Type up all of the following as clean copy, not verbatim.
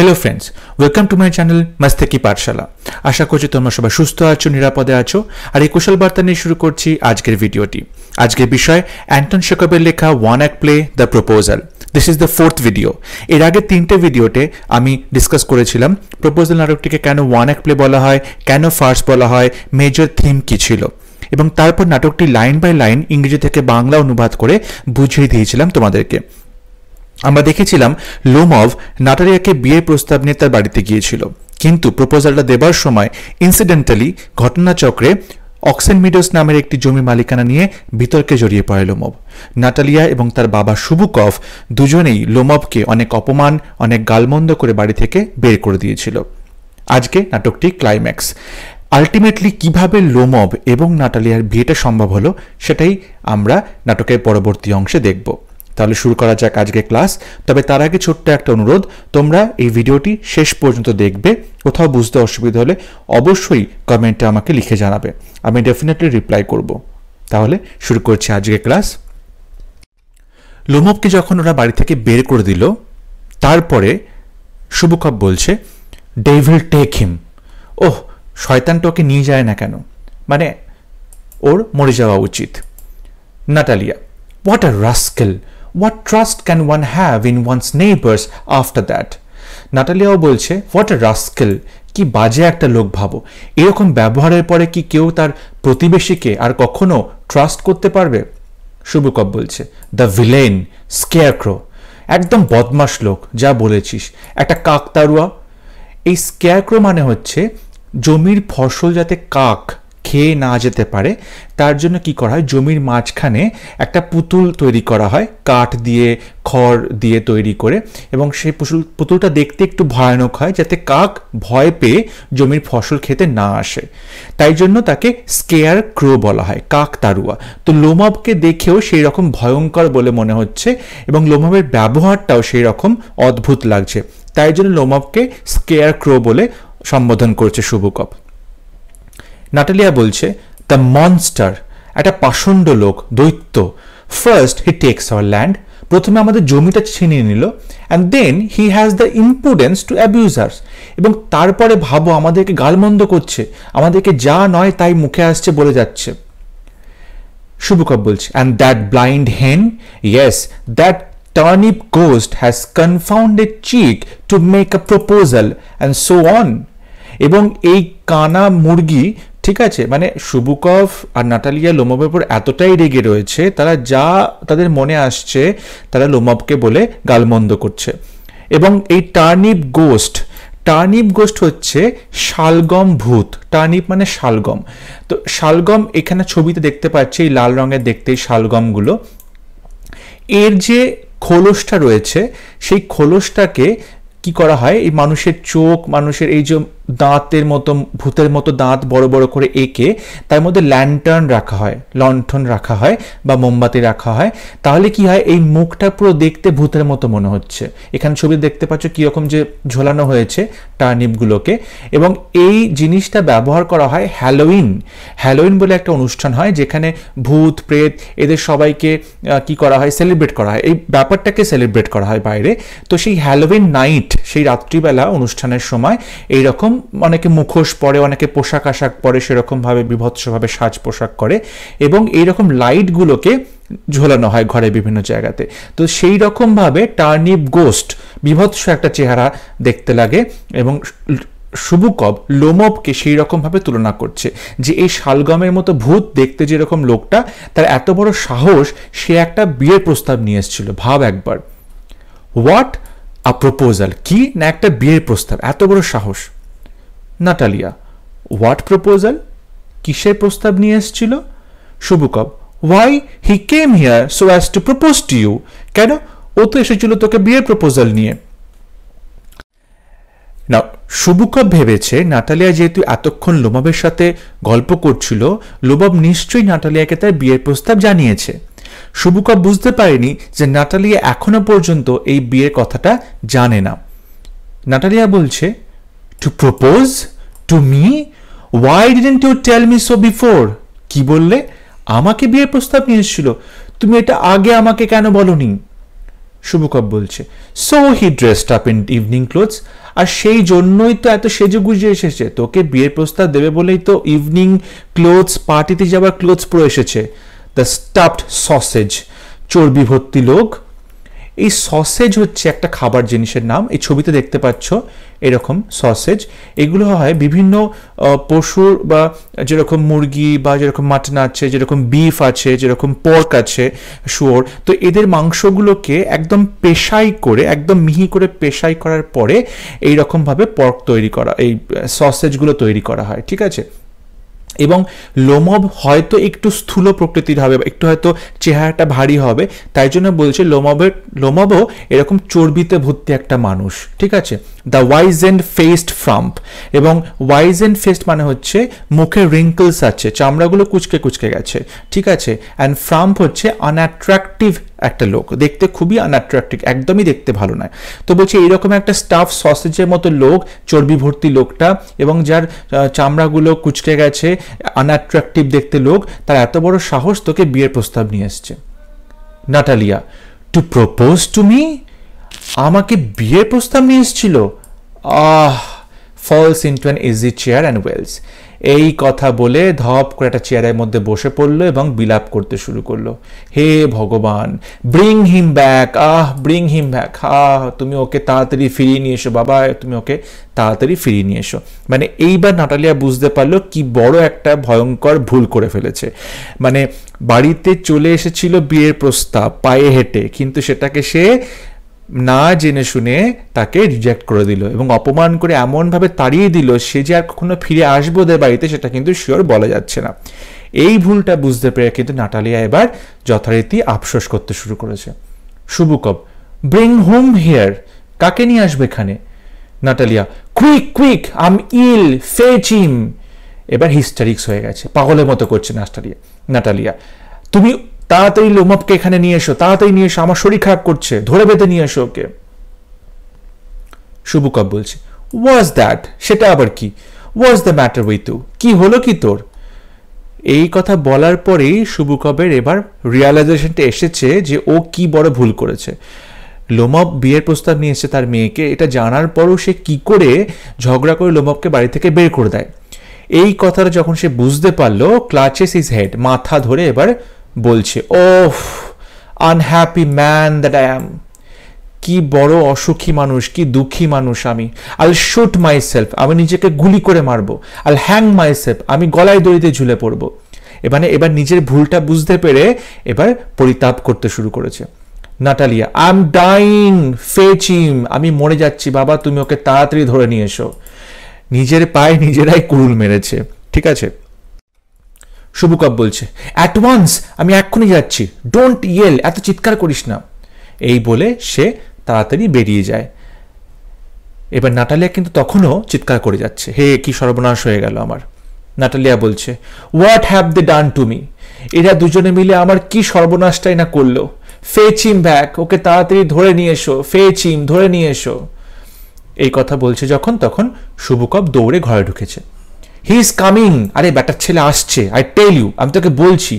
Hello friends welcome to my channel Mastiki Pathshala आशा करছি তোমরা সবাই সুস্থ আছো নিরাপদে আছো আর এই কুশল বার্তা নিয়ে শুরু করছি আজকের ভিডিওটি আজকের বিষয় অ্যান্টন চেখভের লেখা one act play the proposal this is the fourth video एर आगे तीनटे भिडियोते आमी डिसकस करेछिलाम प्रपोजल नाटकटिके केन वन एक्ट प्ले बला हय केन फार्स बला हय मेजर थीम कि छिलो एबं तारपर नाटकटी लाइन बाय लाइन इंग्रेजी थेके बांगला अनुवाद करे बुझिए दिएछिलाम तोमादेरके आमरा देखेछिलाम लोमव नाटालियाके बियेर प्रस्ताव निये तार बाड़ीते गियेछिलो किन्तु प्रपोजलटा देवार समय इन्सिडेंटाली घटनाचक्रे অক্সেন মিডোস नामेर एक जमिर मालिकाना निये बितर्के जड़िए पड़े लोमव नाटालिया एबं तार बाबा शुबुकव दुजोनेई लोमवके अनेक अपमान अनेक गालमन्द करे बाड़ी थेके बेर करे दिएछिलो। आजके नाटकटी क्लाइमैक्स आल्टिमेटली किभाबे लोमव एबं नाटालियार बियेटा सम्भव हलो सेटाई आमरा नाटकेर परबर्ती अंशे देखब। ताहले शुरू करा जाक आजके क्लास। तबे तार आगे छोट्ट एकटा अनुरोध तोमरा एई भिडियोटी शेष पर्यन्त देखबे कोथाओ बुझते असुविधा हले अवश्यई कमेंटे आमाके लिखे जानाबे आमी डेफिनेटली रिप्लाई करब। ताहले शुरू करछि आजके क्लास। लोमवके जखन ओरा बाड़ी थेके बेर करे दिल तारपरे शुभकब बोलछे डेविल टेक हिम ओह शयतानटा ओके निये जाय ना केन माने ओर मरे जावा उचित। Natalia What a rascal! What trust can one have in one's neighbors after that? नाटालियाओ बोलছে What a rascal! কি বাজে একটা লোক ভাবো এরকম ব্যবহারের পরে কি কেউ তার প্রতিবেশীকে আর কখনো ট্রাস্ট করতে পারবে? শুভকব বলছে The villain, scarecrow, একদম বদমাশ লোক যা বলেছিস একটা কাকতারুয়া। এই স্কেয়ারক্রো মানে হচ্ছে জমির ফসল যাতে কাক খেয়ে না যেতে পারে তার জন্য কি করা হয় জমির মাঝখানে একটা পুতুল তৈরি করা হয় কাঠ দিয়ে খড় দিয়ে তৈরি করে এবং সেই পুতুলটা দেখতে একটু ভয়ানক হয় যাতে কাক ভয় পেয়ে জমির ফসল খেতে না আসে তাই জন্য তাকে স্কেয়ার ক্রো বলা হয় কাকতারুয়া। তো লোমবকে দেখেও সেই রকম ভয়ঙ্কর বলে মনে হচ্ছে এবং লোমবের ব্যবহারটাও সেই রকম অদ্ভুত লাগছে তাই জন্য লোমবকে স্কেয়ার ক্রো বলে সম্বোধন করছে শুভকব। नाटालिया बोलছে The monster একটা পাষণ্ড লোক দৈত্য First he takes our land প্রথমে আমাদের জমিটা ছিনিয়ে নিল and then he has the impudence to abuse us এবং তারপরে ভাবো আমাদেরকে গালমন্দ করছে আমাদেরকে যা নয় তাই মুখে আসছে বলে যাচ্ছে। শুভকব বলছে and that blind hen yes that turnip ghost has confounded cheek to make a proposal and so on এবং এই কানা মুরগি ঠিক আছে মানে শুভকব আর নাটালিয়া লোমবের উপর এতটাই রেগে রয়েছে তারা যা তাদের মনে আসছে তারা লোমবকে বলে গালমন্দ করছে। এবং এই টার্নিপ গোস্ট হচ্ছে শালগম ভূত টার্নিপ মানে শালগম। তো শালগম এখানে ছবিতে দেখতে পাচ্ছি এই লাল রঙের দেখতে শালগমগুলো এর যে খোলসটা রয়েছে সেই খোলসটাকে কি করা হয় এই মানুষের চোখ মানুষের এই যে দাঁতের মতো ভূতের মতো দাঁত বড় বড় করে এঁকে তার মধ্যে ল্যান্টার্ন রাখা হয় লণ্ঠন রাখা হয় বা মোমবাতি রাখা হয় তাহলে কি হয় এই মুখটা পুরো দেখতে ভূতের মতো মনে হচ্ছে। এখানে ছবি দেখতে পাচ্ছ কীরকম যে ঝোলানো হয়েছে টার্নিপগুলোকে এবং এই জিনিসটা ব্যবহার করা হয় হ্যালোউইন হ্যালোউইন বলে একটা অনুষ্ঠান হয় যেখানে ভূত প্রেত এদের সবাইকে কি করা হয় সেলিব্রেট করা হয় এই ব্যাপারটাকে সেলিব্রেট করা হয় বাইরে। তো সেই হ্যালোউইন নাইট সেই রাত্রিবেলা অনুষ্ঠানের সময় এইরকম অনেকে মুখোশ পরে অনেকে পোশাক আশাক পরে সেরকমভাবে বিভৎসভাবে সাজ পোশাক করে এবং এইরকম লাইটগুলোকে ঝোলানো হয় ঘরে বিভিন্ন জায়গাতে। তো সেই রকমভাবে টার্নিপ গোস্ট বিভৎস একটা চেহারা দেখতে লাগে এবং শুভকব লোমবকে সেই রকমভাবে তুলনা করছে যে এই শালগমের মতো ভূত দেখতে যেরকম লোকটা তার এত বড় সাহস সে একটা বিয়ের প্রস্তাব নিয়ে এসেছিল ভাব একবার। হোয়াট আ প্রপোজাল কি না একটা বিয়ের প্রস্তাব এত বড় সাহস। नाटालिया व्हाट प्रपोजल किसेर प्रस्ताव निये एसेछिलो। शुभकब why he came here so as to propose to you केन ओ तो एसेछिलो तोके बियेर प्रपोजल निये। ना শুভকব ভেবেছে নাটালিয়া যেহেতু এতক্ষণ লোমবের সাথে গল্প করছিল লোমব নিশ্চয়ই নাটালিয়াকে তার বিয়ের প্রস্তাব জানিয়েছে। শুভকব বুঝতে পারেনি যে নাটালিয়া এখনো পর্যন্ত এই বিয়ের কথাটা জানে না। নাটালিয়া বলছে To propose to me? Why didn't you tell me so before? কি বললে আমাকে বিয়ের প্রস্তাব নিয়ে এসেছিল তুমি এটা আগে আমাকে কেন বলনি? शुभकब बोलছে so he dressed up in evening clothes আর সেই জন্যই তো এত সেজেগুজে এসেছে তোকে বিয়ের প্রস্তাব দেবে বলেই তো ইভিনিং ক্লোথস পার্টিতে যাবার ক্লোথস পরে এসেছে দ্য স্টাফড সসেজ চর্বি ভর্তি লোক এই সসেজ হচ্ছে একটা খাবার জিনিসের নাম এই ছবিতে দেখতে পাচ্ছ এরকম সসেজ এগুলো হয় বিভিন্ন পশুর বা যেরকম মুরগি বা যেরকম মাটন আছে যেরকম বিফ আছে যেরকম পোর্ক আছে শুয়োর তো এদের মাংসগুলোকে একদম পেশাই করে একদম মিহি করে পেশাই করার পরে এই রকম ভাবে পোর্ক তৈরি করা এই সসেজগুলো তৈরি করা হয় ঠিক আছে এবং লোমভ হয়তো একটু স্থূল প্রকৃতির হবে একটু হয়তো চেহারাটা ভারী হবে তাই জন্য বলছে লোমভও এরকম চর্বিতে ভর্তি একটা মানুষ ঠিক আছে the wise and faced frump এবং ওয়াইজ এন্ড ফেসড মানে হচ্ছে মুখে রিঙ্কলস আছে চামড়াগুলো কুচকে কুচকে গেছে ঠিক আছে অ্যান্ড ফ্রাম্প হচ্ছে আনঅ্যাট্রাকটিভ একটা লোক দেখতে খুবই আনঅ্যাট্রাকটিভ একদমই দেখতে ভালো না তো বলছে এরকম একটা স্টাফ সসেজের মতো লোক চর্বি ভর্তি লোকটা এবং যার চামড়াগুলো কুচকে গেছে আনঅ্যাট্রাকটিভ দেখতে লোক তার এত বড় সাহস তোকে বিয়ের প্রস্তাব নিয়ে আসছে Natalia to propose to me আমাকে বিয়ের প্রস্তাব নিয়ে এসেছিল ah falls into an easy chair and wails এই কথা বলে ধপ করে একটা চেয়ারের মধ্যে বসে পড়লো এবং বিলাপ করতে শুরু করলো হে ভগবান bring him back ah bring him back হা তুমি ওকে তাড়াতাড়ি ফিরিয়ে নিয়ে এসো বাবা তুমি ওকে তাড়াতাড়ি ফিরিয়ে নিয়ে এসো মানে এইবার নাটালিয়া বুঝতে পারলো কি বড় একটা ভয়ঙ্কর ভুল করে ফেলেছে মানে বাড়িতে চলে এসেছিল বিয়ের প্রস্তাব পায়ে হেঁটে কিন্তু সেটাকে সে না জেনে শুনে তাকে রিজেক্ট করে দিল এবং অপমান করে এমনভাবে তাড়িয়ে দিল সে যে আর কখনো ফিরে আসবে ওদের বাড়িতে সেটা কিন্তু শিওর বলা যাচ্ছে না এই ভুলটা বুঝতে পেরে কিন্তু নাটালিয়া এবার যথারীতি আফসোস করতে শুরু করেছে শুভকব ব্রিং হোম হিয়ার কাকে নিয়ে আসবে এখানে Natalia quick quick um I'll fetch him এবার হিস্টারিক্স হয়ে গেছে পাগলের মতো করছে নাটালিয়া তুমি তাড়াতাড়ি লোমভকে এখানে নিয়ে এসো তাড়াতাড়ি নিয়ে এসো আমার শরীর খারাপ করছে ধরে বেঁধে নিয়ে এসো ওকে শুভকব বলছে ওয়াজ দ্যাট সেটা আবার কি was the matter with you কি হলো কি তোর এই কথা বলার পরেই শুভকবের এবার রিয়ালাইজেশনটা এসেছে যে ও কি বড় ভুল করেছে লোমভ বিয়ের প্রস্তাব নিয়ে এসেছে তার মেয়েকে এটা জানার পরও সে কি করে ঝগড়া করে লোমভকে বাড়ি থেকে বের করে দেয় এই কথাটা যখন সে বুঝতে পারলো ক্লাচেস হিজ হেড মাথা ধরে এবার বলছে oh unhappy man that I am কি বড় অসুখী মানুষ কি দুঃখী মানুষ আমি আইল শুট মাই সেলফ আমি নিজেকে গুলি করে মারবো আইল হ্যাং মাই সেলফ আমি গলায় দড়িতে ঝুলে পড়বো এবার নিজের ভুলটা বুঝতে পেরে এবার পরিতাপ করতে শুরু করেছে Natalia I am dying fetch him আমি মরে যাচ্ছি বাবা তুমি ওকে তাড়াতাড়ি ধরে নিয়ে এসো নিজের পায়ে নিজেরাই কুড়ুল মেরেছে ঠিক আছে শুভকব বলছে অ্যাট ওয়ান্স আমি এক্ষুনি যাচ্ছি ডোন্ট ইয়েল এত চিৎকার করিস না এই বলে সে তাড়াতাড়ি বেরিয়ে যায় এবার নাটালিয়া কিন্তু তখনও চিৎকার করে যাচ্ছে হে কি সর্বনাশ হয়ে গেল আমার নাটালিয়া বলছে what have they done to me এরা দুজনে মিলে আমার কি সর্বনাশটাই না করলো ফেচ হিম ব্যাক ওকে তাড়াতাড়ি ধরে নিয়ে এসো ফেচ হিম ধরে নিয়ে এসো এই কথা বলছে যখন তখন শুভকব দৌড়ে ঘরে ঢুকেছে হি ইজ কামিং আরে ব্যাটার ছেলে আসছে আই টেল ইউ আমি তোকে বলছি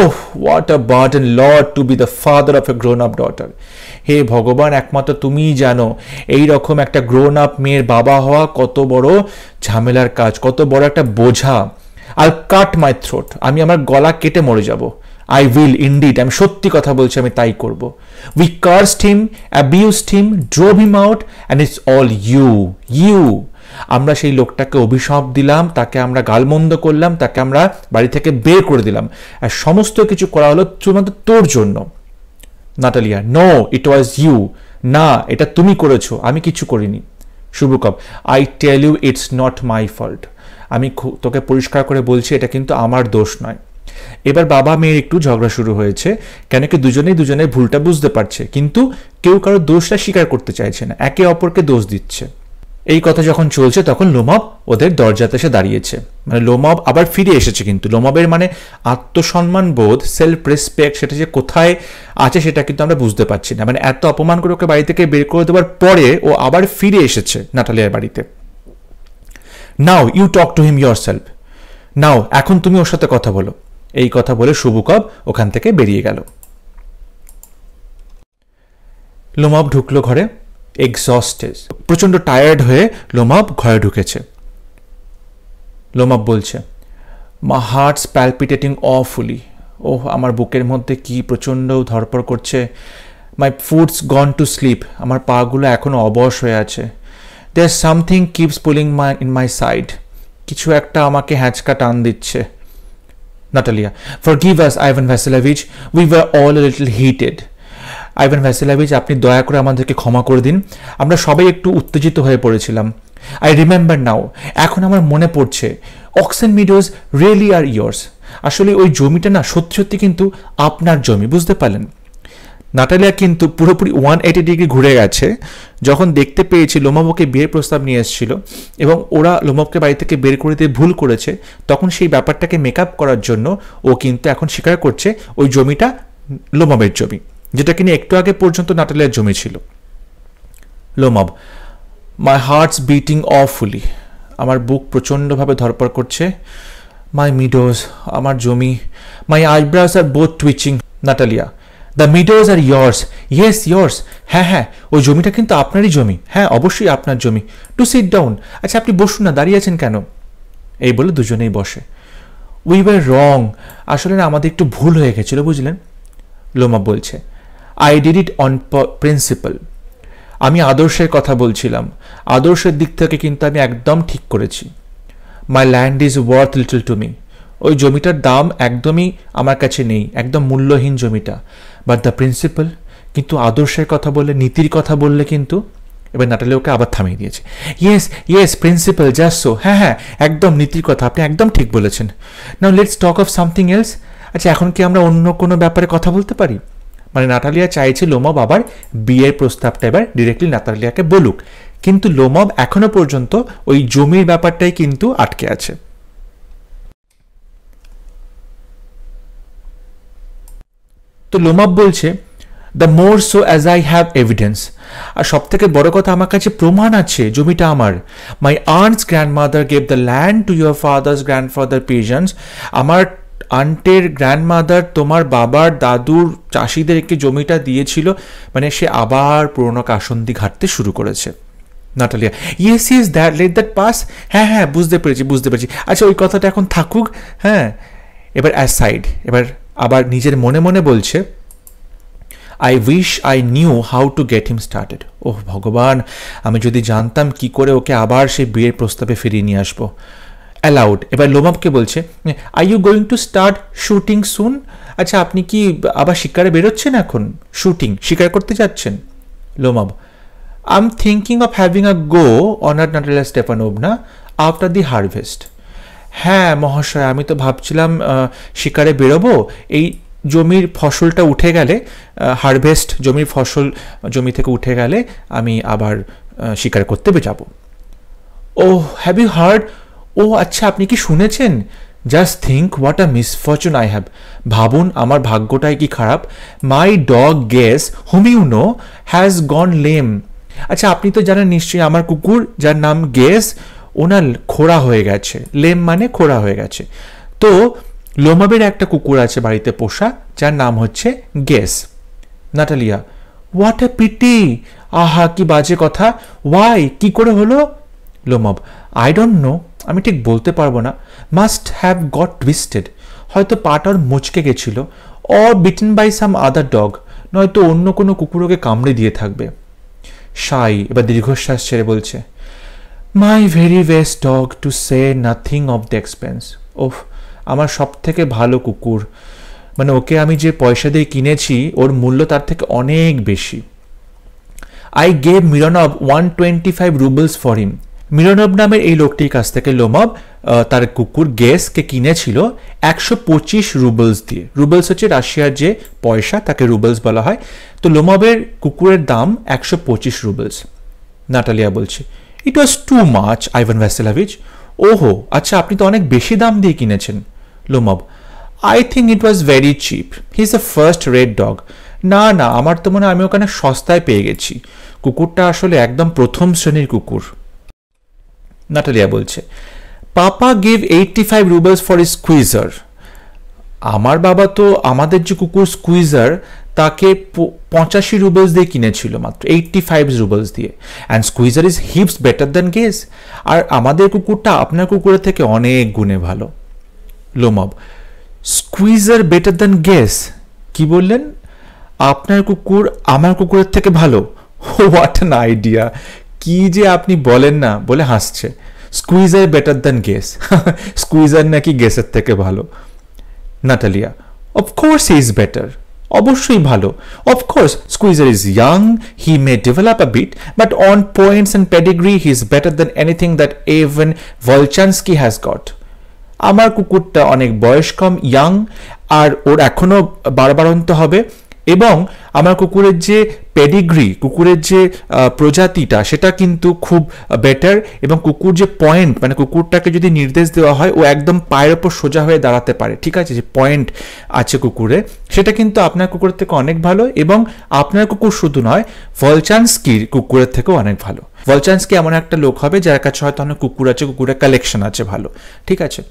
oh what a burden Lord to be the father of a grown up daughter হে ভগবান একমাত্র তুমিই জানো এই রকম একটা গ্রোন আপ মেয়ের বাবা হওয়া কত বড় ঝামেলার কাজ কত বড় একটা বোঝা আই কাট মাই থ্রোট আমি আমার গলা কেটে মরে যাব আই উইল ইনডিড আমি সত্যি কথা বলছি আমি তাই করব we cursed him abused him drove him out and it's all you you আমরা সেই লোকটাকে অভিশাপ দিলাম তাকে আমরা গালমন্দ করলাম তাকে আমরা বাড়ি থেকে বের করে দিলাম আর সমস্ত কিছু করা হলো শুধুমাত্র তোর জন্য Natalia no it was you না এটা তুমি করেছো আমি কিছু করিনি শুভকব I tell you it's not my fault আমি তোকে পরিষ্কার করে বলছি এটা কিন্তু আমার দোষ নয় এবার বাবা মেয়ের একটু ঝগড়া শুরু হয়েছে কেন কি দুজনেই দুজনের ভুলটা বুঝতে পারছে কিন্তু কেউ কারো দোষটা স্বীকার করতে চাইছে না একে অপরকে দোষ দিচ্ছে এই কথা যখন চলছে তখন লোমভ ওদের দরজাতে এসে দাঁড়িয়েছে মানে লোমভ আবার ফিরে এসেছে কিন্তু লোমভের মানে আত্মসম্মান বোধ সেলফ রেসপেক্ট সেটা যে কোথায় আছে সেটা কিন্তু আমরা বুঝতে পারছি না মানে এত অপমান করে ওকে বাড়ি থেকে বের করে দেওয়ার পরে ও আবার ফিরে এসেছে নাটালিয়ার বাড়িতে now you talk to him yourself now এখন তুমি ওর সাথে কথা বলো এই কথা বলে শুভকব ওখান থেকে বেরিয়ে গেল लोमव ढुकलो घरे एक्सस्टेड प्रचंड टायर्ड हुए लोमव घरे ढुकेছে। लोमव बोलছে माई हार्टस पैल्पिटेटिंग अफुली ओह आमार बुकेर मध्य कि प्रचंड धड़पड़ करছে। My foot's gone to sleep आमार पागुलो एखोनो अबश हये आछे। There something keeps pulling my in my side किछु एकटा आमाके हैचका टान दिচ্ছে। Natalia, forgive us Ivan Vasilievich, we were all a little heated. Ivan Vasilievich आपनी दया करे आमादेरके क्षमा करे दिन आमरा सबाई एकटू उत्तेजित हये पड़ेछिलाम। I remember now एखोन आमार मने पड़छे Oxen Meadows really are yours आसले ओई जमिटा ना सत्यि सत्यि किन्तु आपनार जमी बुझते पारलेन। Natalia किन्तु पुरोपुरी 180 डिग्री घुरे गेछे जखन देखते पेयेछे लोमवके बिয়ের प्रस्ताव निয়ে এসেছিল এবং ওরা লোমবকে বাড়ি থেকে বের করে দিতে ভুল করেছে তখন সেই ব্যাপারটাকে মেকআপ করার জন্য ও কিন্তু এখন স্বীকার করছে ওই জমিটা লোমবের জমি যেটা কিনা একটু আগে পর্যন্ত Nataliaর জমি ছিল। লোমব মাই হার্টস বিটিং অফুলি আমার বুক প্রচন্ডভাবে ধরপড় করছে। মাই মিডোজ আমার জমি my eyebrows are both twitching. Natalia The meadows are yours. Yes, yours. हाँ हाँ वो जमी क्योंकि आपनर ही जमी हाँ अवश्य आपनर जमी टू सीट डाउन अच्छा अपनी बसुन ना दाड़ी आछेन केन एई बोले दुजोनेई बसे। We were wrong आसले ना आमादेर एकटू भूल हये गेछिलो बुझलेन लोमा बोलछे। I did it on principle आमी आदर्शेर कथा बोलछिलाम आदर्शेर दिक थेके किन्तु आमी एकदम ठीक करेछि। My land is worth little to me ओई जमिटार दाम एकदम ही आमार काछे नेई एकदम मूल्यहीन जमिटा but the principle किन्तु आदर्शेर कथा बोले नीतिर कथा बोले किन्तु एबार Natalia ओके आबार थामिये दियेछे। Yes yes principle just so हाँ हाँ एकदम नीतिर कथा आपनि एकदम ठीक बोलेछेन। Now let's talk of something else अच्छा एखन कि आमरा अन्य कोनो ब्यापारे कथा बोलते पारी माने Natalia चाइछे लोमव आबार बिয়ের प्रस्तावटा एबार डायरेक्टली Nataliaকে बोलुक किन्तु लोमव एखोनो पर्यन्त ओई जमिर ब्यापारटाই किन्तु आटके आछे। तो लोमव बोलছে the more so as I have evidence আর সবথেকে বড় কথা আমার কাছে প্রমাণ আছে জমিটা আমার। My aunt's grandmother gave the land to your father's grandfather peasants আমার আন্টের গ্র্যান্ডমাদার তোমার বাবার দাদুর চাষিদেরকে জমিটা দিয়েছিল মানে সে আবার পুরনো কাশন্দি ঘাটতে শুরু করেছে। Natalia yes yes that let that pass হ্যাঁ হ্যাঁ বুঝতে পেরেছি বুঝতে পেরেছি আচ্ছা ওই কথাটা এখন থাকুক হ্যাঁ এবার aside এবার আবার নিজের মনে মনে বলছে I wish I knew how to get him started ওহ ভগবান আমি যদি জানতাম কি করে ওকে আবার সেই বিয়ের প্রস্তাবে ফিরিয়ে নিয়ে আসব। অ্যালাউড এবার লোমবকে বলছে are you going to start shooting soon আচ্ছা আপনি কি আবার শিকারে বেরোচ্ছেন এখন শুটিং শিকার করতে যাচ্ছেন। Lomov I am thinking of having a go on a Natalia Stepanovna after the harvest हाँ महाशय आमी तो भाबछिलाम शिकारे बेरोबो एई जमिर फसलटा उठे गेले हार्वेस्ट जमिर फसल जमी थेके उठे गेले आमी आबार शिकार करते जाबो। ओह हैव यू हार्ड ओ अच्छा आपनी कि शुनेछेन just think what a misfortune I have भाबुन आमार भाग्यटाई कि खराब। My dog Guess whom you know has gone lame अच्छा आपनी तो जानेन निश्चयई आमार कुकुर जार नाम गेस ওনার খোড়া হয়ে গেছে লেম মানে খোড়া হয়ে গেছে। তো লোমবের একটা কুকুর আছে বাড়িতে পোষা যার নাম হচ্ছে Guess. Natalia what a pity আহা কি বাজে কথা ওয়াই কি করে হলো। লোমব আই ডোন্ট নো আমি ঠিক বলতে পারবো না মাস্ট হ্যাভ গট টুইস্টেড হয়তো পাটার মুচকে গেছিল or beaten by some other dog নয়তো অন্য কোনো কুকুরকে কামড়ে দিয়ে থাকবে। সাই এবার দীর্ঘশ্বাস ছেড়ে বলছে My very best dog to say nothing of the expense ওহ আমার সবথেকে ভালো কুকুর মানে ওকে আমি যে পয়সা দিয়ে কিনেছি ওর মূল্য তার থেকে অনেক বেশি। I gave Mironov 125 rubles for him Mironov নামের এই লোকটির কাছ থেকে লোমব তার কুকুর গেসকে কিনেছিল 125 রুবলস দিয়ে। রুবলস হচ্ছে রাশিয়ার যে পয়সা তাকে রুবলস বলা হয়। তো লোমবের কুকুরের দাম 125 রুবলস। Natalia বলছে It was too much Ivan Vasilievich ओहो अच्छा आपनी तो अनेक बेशी दाम दिए किनेछेन। लोमब I think it was very cheap he is a first rate dog ना ना आमार तो मने आमी ओखाने सस्ताय पेये गेछि कुकुरटा आसले एकदम प्रथम श्रेणीर कुकुर। Natalia बोलछे पापा gave 85 rubles for his Squeezer আমার বাবা তো আমাদের যে কুকুর স্কুইজার ताके 85 रुबल्स दिए किनेछिलो मात्र 85 रुबल्स दिए and Squeezer is heaps better than Guess और आमादेर कुकुरटा आपनार कुकुरेर थेके अनेक गुणे भालो। Lomov Squeezer better than Guess कि बोललेन आपनार कुकुर आमार कुकुरेर थेके भालो। व्हाट एन आइडिया कि जे आपनी बोलेन ना बोले हासछे Squeezer better than Guess Squeezer नाकि गेसेर थेके भालो। Natalia of course he is better अवश्य भलो। of course Squeezer is young, he may develop a bit, but on points and pedigree he is better than anything that even Wolchanski has got। आमार कुकुरटा अनेक बयस कम young और ओर एखोनो बारबारंत हबे एबं आमार कुकुरेर जे pedigree कुकुरेर जे प्रजातिटा सेटा किन्तु खूब बेटर एबं कुकुर जे पॉइंट माने कुकुरटाके यदि निर्देश देवा हय ओ एकदम पायेर उपर सोजा हये दाड़ाते पारे। ठीक आछे जे पॉइंट आछे कुकुरे सेटा किन्तु आपनार कुकुरेर थेके अनेक भालो एबं आपनार कुकुर शुधु नय वोल्चान्स्किर कुकुरेर थेकेओ अनेक भालो। वोल्चान्स्की एमन एकटा लोक हबे जार काछे हयतो अनेक कुकुर आछे कुकुरेर कालेक्शन आछे भालो। ठीक आछे।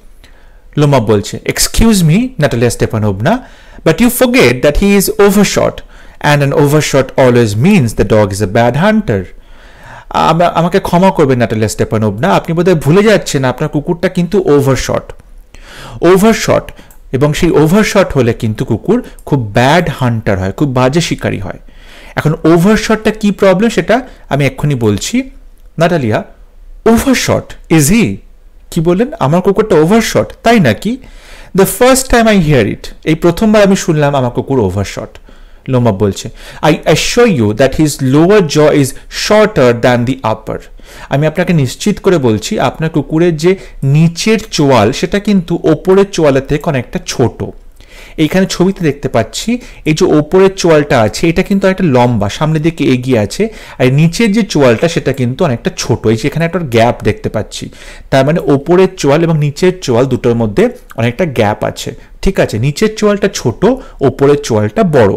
लोमा बोलछे excuse me Natalia Stepanovna, but you forget that he is overshot and an overshot always means the dog is a bad hunter। আমাকে ক্ষমা করবেন Natalia Stepanovna, আপনি বোধহয় ভুলে যাচ্ছেন আপনার কুকুরটা কিন্তু ওভারশট এবং সেই ওভারশট হলে কিন্তু কুকুর খুব ব্যাড হান্টার হয়, খুব বাজে শিকারী হয়। এখন ওভারশটটা কি প্রবলেম সেটা আমি এক্ষুনি বলছি। নাটালিয়া ওভারশট ইজ হি কি বলেন আমার কুকুরটা ওভারশট তাই নাকি? The first time I hear it এই প্রথমবার আমি শুনলাম আমার কুকুর ওভারশট। লোমা বলছে I assure you that his lower jaw is shorter than the upper। আমি আপনাকে নিশ্চিত করে বলছি আপনার কুকুরের যে নিচের চোয়াল সেটা কিন্তু ওপরের চোয়ালের থেকে অনেকটা ছোট। এইখানে ছবিতে দেখতে পাচ্ছি এই যে ওপরের চোয়ালটা আছে এটা কিন্তু একটা লম্বা সামনের দিকে এগিয়ে আছে আর নিচের যে চোয়ালটা সেটা কিন্তু অনেকটা ছোট। এই যে এখানে একটা গ্যাপ দেখতে পাচ্ছি তার মানে ওপরের চোয়াল এবং নিচের চোয়াল দুটোর মধ্যে অনেকটা গ্যাপ আছে। ঠিক আছে, নিচের চোয়ালটা ছোট ওপরের চোয়ালটা বড়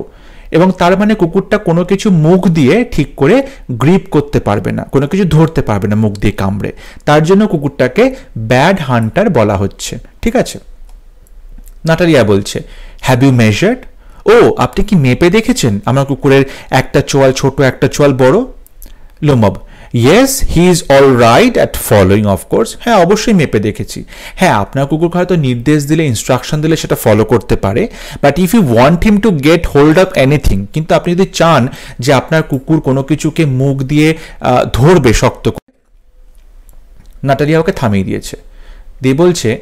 এবং তার মানে কুকুরটা কোনো কিছু মুখ দিয়ে ঠিক করে গ্রিপ করতে পারবে না, কোনো কিছু ধরতে পারবে না মুখ দিয়ে কামড়ে, তার জন্য কুকুরটাকে ব্যাড হান্টার বলা হচ্ছে। ঠিক আছে। নাটালিয়া বলছে হ্যাভ ইউ মেজার্ড, ও আপনি কি মেপে দেখেছেন আমার কুকুরের একটা চোয়াল ছোট একটা চোয়াল বড়? Lomov yes he is all right at following of course, হ্যাঁ অবশ্যই মেপে দেখেছি। হ্যাঁ আপনার কুকুরকে হয়তো নির্দেশ দিলে ইনস্ট্রাকশন দিলে সেটা ফলো করতে পারে, but if you want him to get hold of anything, কিন্তু আপনি যদি চান যে আপনার কুকুর কোনো কিছুকে মুখ দিয়ে ধরবে শক্ত করে। নাটালিয়া ওকে থামিয়ে দিয়েছে দিয়ে বলছে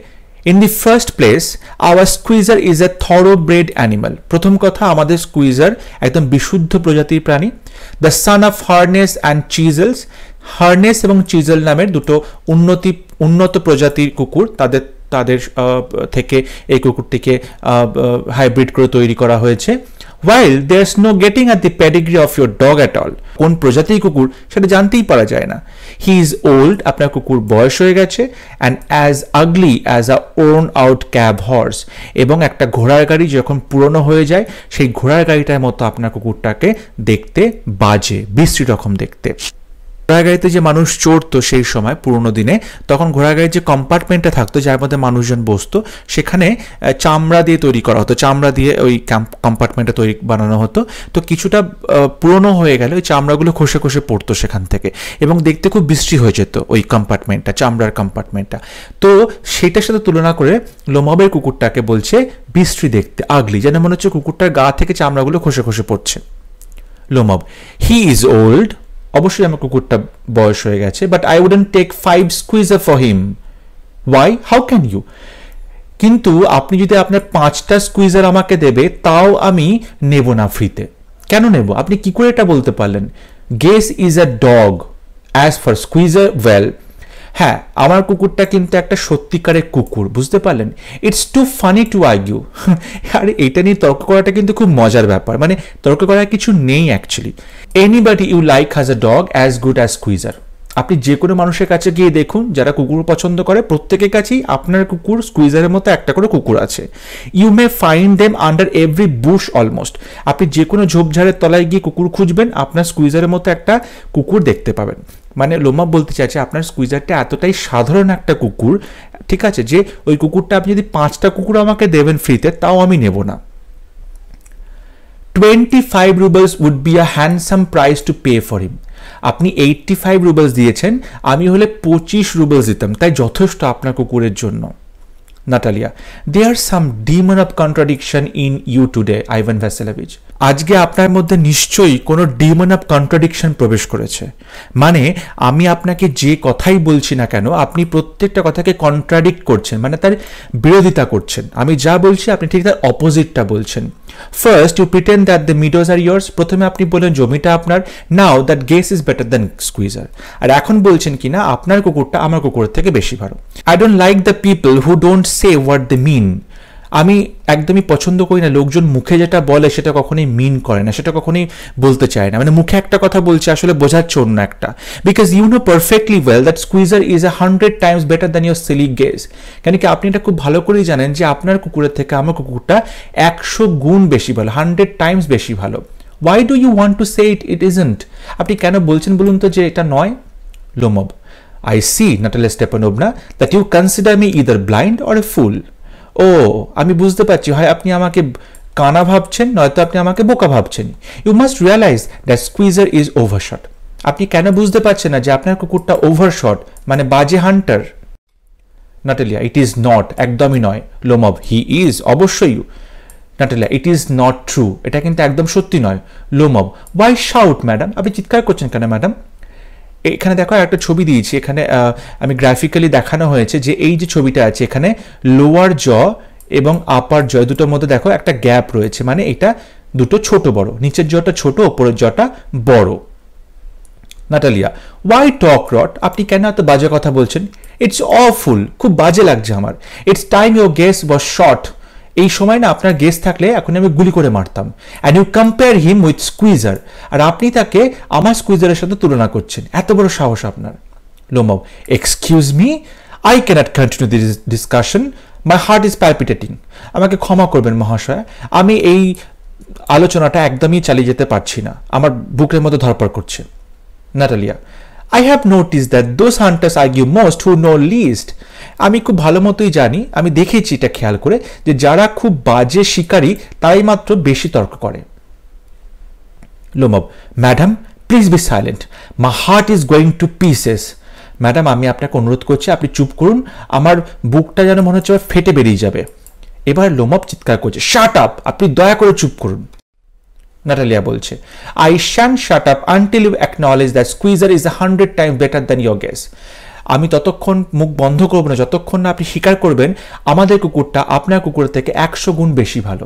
In the first place, our Squeezer is a thoroughbred animal। प्रथम कथा हमारे Squeezer एकदम विशुद्ध प्रजाति प्राणी। The son of Harness and Chisels, Harness एवं Chisel नामे दुटो उन्नत प्रजातिर कुकुर तादेर थेके एक कुकुरटीके हाइब्रिड करे तैरी करा हयेछे। While there's no getting at the pedigree of your dog at all, কোন প্রজাতির কুকুর সেটা জানতেই পারা যায় না। He is old, আপনার কুকুর বয়স হয়ে গেছে, and as ugly as a worn out cab horse, এবং একটা ঘোড়ার গাড়ি যখন পুরনো হয়ে যায় সেই ঘোড়ার গাড়িটার মতো আপনার কুকুরটাকে দেখতে বাজে, বিশ্রী রকম দেখতে। ঘোড়ার গাড়িতে যে মানুষ চড়তো সেই সময় পুরনো দিনে, তখন ঘোড়ার গাড়ির যে কম্পার্টমেন্টটা থাকতো যার মধ্যে মানুষজন বসতো সেখানে চামড়া দিয়ে তৈরি করা হতো, চামড়া দিয়ে ওই কম্পার্টমেন্টটা তৈরি বানানো হতো। তো কিছুটা পুরনো হয়ে গেলে ওই চামড়াগুলো খসে খসে পড়তো সেখান থেকে এবং দেখতে খুব বিশ্রী হয়ে যেত ওই কম্পার্টমেন্টটা, চামড়ার কম্পার্টমেন্টটা। তো সেটার সাথে তুলনা করে লোমবের কুকুরটাকে বলছে বিশ্রী দেখতে, আগলি, যেন মনে হচ্ছে কুকুরটার গা থেকে চামড়াগুলো খসে খসে পড়ছে। লোমব হি ইজ ওল্ড, অবশ্যই আমার কুকুরটা বয়স হয়ে গেছে। But I wouldn't take 5 Squeezer for him. Why, how can you? কিন্তু আপনি যদি আপনার 5টা স্কুইজার আমাকে দেবে তাও আমি নেব না ফ্রিতে। কেন নেব? আপনি কি করে এটা বলতে পারলেন? Guess is a dog as for Squeezer, well, হ্যাঁ আমার কুকুরটা কিন্তু একটা সত্যিকারের কুকুর, বুঝতে পারলেন? It's too funny to argue. আর এটা নিয়ে তর্ক করাটা কিন্তু খুব মজার ব্যাপার, মানে তর্ক করার কিছু নেই actually. Anybody you like has a dog as good as Squeezer. আপনি যে কোনো মানুষের কাছে গিয়ে দেখুন যারা কুকুর পছন্দ করে প্রত্যেকের কাছেই আপনার কুকুর স্কুইজারের মতো একটা করে কুকুর আছে। You may find them under every bush almost, আপনি যে কোনো ঝোপঝাড়ের তলায় গিয়ে কুকুর খুঁজবেন আপনার স্কুইজারের মতো একটা কুকুর দেখতে পাবেন। মানে লোমা বলতে চাইছে আপনার স্কুইজারটা এতটাই সাধারণ একটা কুকুর, ঠিক আছে, যে ওই কুকুরটা আপনি যদি 5টা কুকুর আমাকে দেবেন ফ্রিতে তাও আমি নেব না। 25 rubles would be a handsome price to pay for him. আপনি 85 rubles দিয়েছেন, আমি হলে 25 rubles দিতাম, তাই যথেষ্ট আপনার কুকুরের জন্য। Natalia, there is some demon of contradiction in you today, Ivan Vasilievich. আজকে আপনার মধ্যে নিশ্চয়ই কোনো demon of contradiction প্রবেশ করেছে, মানে আমি আপনাকে যে কথাই বলছি না কেন আপনি প্রত্যেকটা কথাকে কন্ট্রাডিক্ট করছেন, মানে তার বিরোধিতা করছেন। আমি যা বলছি আপনি ঠিক তার অপোজিটটা বলছেন। First, you pretend that the meadows are yours. প্রথমে আপনি বলেন জমিটা আপনার। Now that Gess is better than Squeezer. আর এখন বলছেন কিনা আপনার কুকুরটা আমার কুকুরের থেকে বেশি ভালো। I don't like the people who don't say what they mean. আমি একদমই পছন্দ করি না লোকজন মুখে যেটা বলে সেটা কখনোই মিন করে না, সেটা কখনোই বলতে চায় না, মানে মুখে একটা কথা বলছে আসলে বোঝাচ্ছে অন্য একটা। Because you know perfectly well that Squeezer is 100 times better than your silly Guess. কেন কি আপনি এটা খুব ভালো করেই জানেন যে আপনার কুকুরের থেকে আমার কুকুরটা 100 গুণ বেশি ভালো, 100 times বেশি ভালো। Why do you want to say it it isn't? আপনি কেন বলছেন বলুন তো যে এটা নয়? Lomov, I see, Natalia Stepanovna, that you consider me either blind or a fool. ও আমি বুঝতে পারছি, হয় আপনি আমাকে কানা ভাবছেন নয়তো আপনি আমাকে বোকা ভাবছেন। You must realise that Squeezer is overshot. আপনি কেন বুঝতে পারছেন না যে আপনার কুকুরটা ওভারশট, মানে বাজে hunter? Natalia, it is not, একদমই নয়। Lomov, হি ইজ, অবশ্যই। Natalia, it is not true, এটা কিন্তু একদম সত্যি নয়। Lomov, why shout madam? আপনি চিৎকার করছেন কেন ম্যাডাম? এখানে দেখো একটা ছবি দিয়েছি, এখানে আমি গ্রাফিক্যালি দেখানো হয়েছে যে এই যে ছবিটা আছে এখানে লোয়ার জ এবং আপার জ দুটোর মধ্যে দেখো একটা গ্যাপ রয়েছে, মানে এটা দুটো ছোট বড়, নিচের জটা ছোট ওপরের জটা বড়। Natalia, why talk rot? আপনি কেন এত বাজে কথা বলছেন? It's awful, খুব বাজে লাগছে আমার। It's time your guess was shot. এই সময় না আপনার গেস থাকলে এখন আমি গুলি করে মারতাম। And you compare him with Squeezer, আর আপনি তাকে আমার স্কুইজারের সাথে তুলনা করছেন, এত বড় সাহস আপনার। Lomov, excuse me, I cannot continue this discussion, my heart is palpitating. আমাকে ক্ষমা করবেন মহাশয়, আমি এই আলোচনাটা একদমই চালিয়ে যেতে পারছি না, আমার বুকের মধ্যে ধরপড় করছে। Natalia, I have noticed that those hunters argue most who know least. আমি খুব ভালো মতোই জানি, আমি দেখেছি এটা খেয়াল করে যে যারা খুব বাজে শিকারী তারাই মাত্র বেশি তর্ক করে। Lomov, madam please be silent, my heart is going to pieces. Madam আমি আপনাকে অনুরোধ করছি আপনি চুপ করুন, আমার বুকটা যেন মনে হচ্ছে ফেটে বেরিয়ে যাবে। এবার Lomov চিৎকার করছে, শাট আপ, আপনি দয়া করে চুপ করুন। Natalia বলছে, I shan't shut up until you acknowledge that Squeezer is 100 times better than your guess. আমি ততক্ষণ মুখ বন্ধ করব না যতক্ষণ না আপনি স্বীকার করবেন আমাদের কুকুরটা আপনার কুকুরের থেকে 100 গুণ বেশি ভালো।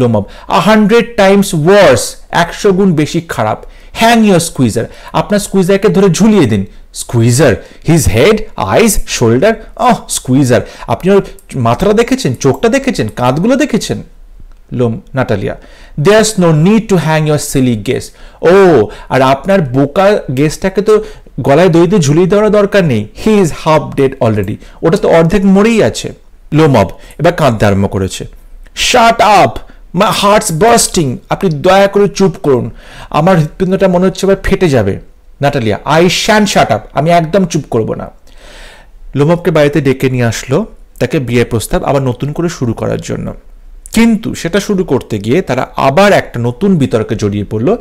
Lomov, 100 times worse, 100 গুণ বেশি খারাপ। Hang your Squeezer, আপনার স্কুইজারকে ধরে ঝুলিয়ে দিন। Squeezer, his head, eyes, shoulder, oh Squeezer, আপনি ওর মাথাটা দেখেছেন, চোখটা দেখেছেন, কাঁধগুলো দেখেছেন? Natalia, there's no need to hang your silly guess. ও আর আপনার বোকা গেসটাকে তো গলায় দই দিয়ে ঝুলিয়ে দেওয়ার দরকার নেই। He is half dead already. ওটা তো অর্ধেক মরেই আছে। Lomov এবার কাঁদতে আরম্ভ করেছে। Shut up, my heart's bursting. আপনি দয়া করে চুপ করুন, আমার হৃৎপিণ্ডটা মনে হচ্ছে এবার ফেটে যাবে। Natalia, I shan't shut up. আমি একদম চুপ করব না। Lomovকে বাড়িতে ডেকে নিয়ে আসলো তাকে বিয়ের প্রস্তাব আবার নতুন করে শুরু করার জন্য, কিন্তু সেটা শুরু করতে গিয়ে তারা আবার একটা নতুন বিতর্কে জড়িয়ে পড়লো।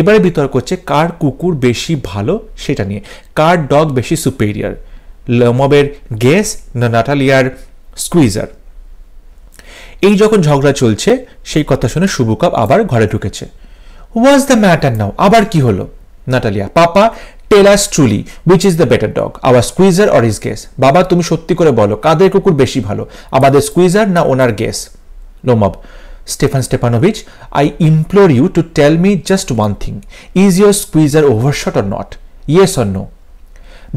এবারে বিতর্ক হচ্ছে কার কুকুর বেশি ভালো সেটা নিয়ে, কার ডগ বেশি সুপেরিয়ার, Lomovের গেস না নাটালিয়ার স্কুইজার। এই যখন ঝগড়া চলছে সেই কথা শুনে Chubukov আবার ঘরে ঢুকেছে। What's the matter now? আবার কি হলো? Natalia, Papa, tell us truly, which is the better dog, our Squeezer or his Gess? বাবা তুমি সত্যি করে বলো কাদের কুকুর বেশি ভালো, আমাদের স্কুইজার না ওনার Guess? Lomov, Stepan Stepanovich, I implore you to tell me just one thing. Is your Squeezer overshot or not? Yes or no?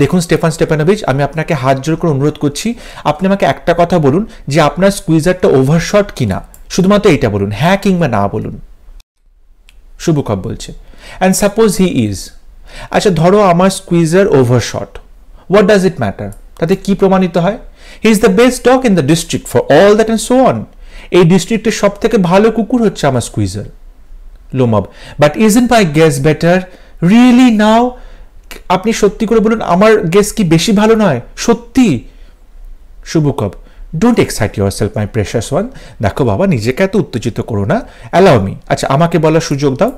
দেখুন Stepan Stepanovich, আমি আপনাকে হাত জোর করে অনুরোধ করছি আপনি আমাকে একটা কথা বলুন যে আপনার স্কুইজারটা ওভারশট কিনা, শুধুমাত্র এটা বলুন, হ্যাঁ কিংবা না বলুন। Chubukov বলছে, and suppose he is. আচ্ছা ধরো আমার Squeezer overshot, what does it matter? তাতে কি প্রমাণিত হয়? He is the best dog in the district for all that and so on. এই ডিস্ট্রিক্টের সব থেকে ভালো কুকুর হচ্ছে আমার Squeezer. Lomov, but isn't my guess better? Really now? আপনি সত্যি করে বলুন আমার গেস কি বেশি ভালো নয় সত্যি? Chubukov, don't excite yourself my precious one. देखो बाबा निजेके तो उत्तेजित करो ना, अलाउ मी। अच्छा আমাকে বলার সুযোগ দাও।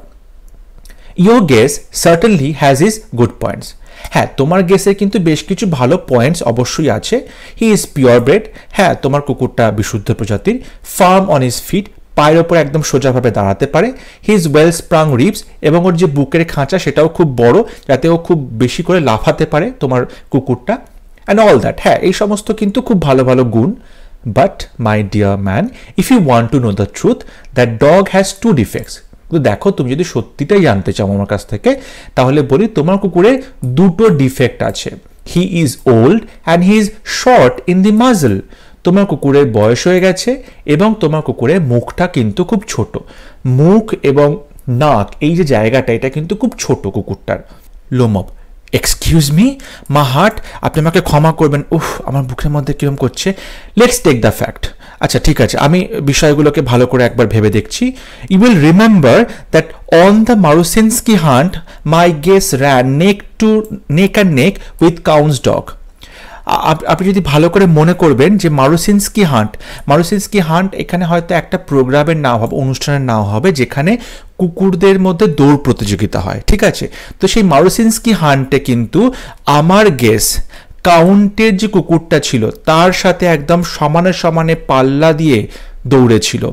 Your Guess certainly has his good points. হ্যাঁ তোমার গেসের কিন্তু বেশ কিছু ভালো পয়েন্টস অবশ্যই আছে। He is pure bred. হ্যাঁ তোমার কুকুরটা বিশুদ্ধ প্রজাতির। ফার্ম অন হিজ ফিট, পায়ের ওপর একদম সোজাভাবে দাঁড়াতে পারে। হিজ ওয়েল স্প্রাং রিবস, এবং ওর যে বুকের খাঁচা সেটাও খুব বড় যাতে ও খুব বেশি করে লাফাতে পারে তোমার কুকুরটা। And all that, হ্যাঁ এই সমস্ত কিন্তু খুব ভালো ভালো গুণ। But my dear man, if you want to know the truth, that dog has two defects. তো দেখো তুমি যদি সত্যিটাই জানতে চাও আমার কাছ থেকে, তাহলে বলি তোমার কুকুরের দুটো ডিফেক্ট আছে। He is old and he is short in the muzzle. তোমার কুকুরের বয়স হয়ে গেছে এবং তোমার কুকুরের মুখটা কিন্তু খুব ছোট। মুখ এবং নাক এই যে জায়গাটা এটা কিন্তু খুব ছোট কুকুরটার। লোমব, एक्सक्यूज मी माई हार्ट, आपने माके क्षमा करबेन। उफ आमार बुकेर मध्य किरम करछे। Let's take the fact. अच्छा ठीक आछे, आमी विषयगुलोके भालो करे एकबार भेबे देखछि। You will remember that on the Marusinsky hunt my guess ran neck to neck and neck with काउंस dog. আপনি যদি ভালো করে মনে করবেন যে মারুসিনস্কি হান্ট, মারুসিনস্কি হান্ট এখানে হয়তো একটা প্রোগ্রামের নাম হবে, অনুষ্ঠানের নাম হবে যেখানে কুকুরদের মধ্যে দৌড় প্রতিযোগিতা হয়, ঠিক আছে। তো সেই মারুসিনস্কি হান্টে কিন্তু আমার গেস কাউন্টের যে কুকুরটা ছিল তার সাথে একদম সমানে সমানে পাল্লা দিয়ে দৌড়েছিল।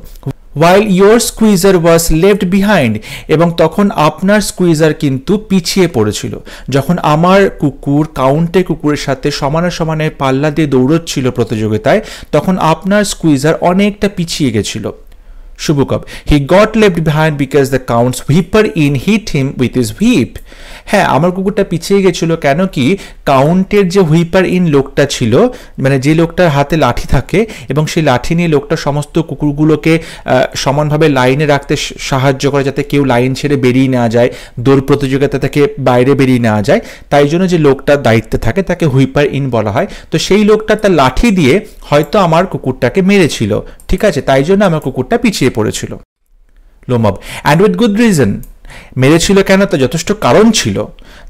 while your squeezer was left behind, এবং তখন আপনার স্কুইজার কিন্তু পিছিয়ে পড়েছিল। যখন আমার কুকুর কাউন্টে কুকুরের সাথে সমানে সমানে পাল্লা দিয়ে দৌড়চ্ছিল প্রতিযোগিতায়, তখন আপনার স্কুইজার অনেকটা পিছিয়ে গেছিল। শুভকব, he got left behind because the counts whipper in hit him with his whip. হ্যাঁ আমার কুকুরটা পিছিয়ে গেছিল কেন কি কাউন্টের যে হুইপার ইন লোকটা ছিল, মানে যে লোকটার হাতে লাঠি থাকে এবং সেই লাঠি নিয়ে লোকটা সমস্ত কুকুরগুলোকে সমানভাবে লাইনে রাখতে সাহায্য করে যাতে কেউ লাইন ছেড়ে বেরিয়ে না যায়, দৌড় প্রতিযোগিতা থেকে বাইরে বেরিয়ে না যায়, তাই জন্য যে লোকটার দায়িত্বে থাকে তাকে হুইপার ইন বলা হয়। তো সেই লোকটা তার লাঠি দিয়ে হয়তো আমার কুকুরটাকে মেরেছিল, ঠিক আছে, তাই জন্য আমার কুকুরটা পিছিয়ে পড়েছিল। Lomov, and with good reason. মেরেছিল কেন, তা যথেষ্ট কারণ ছিল।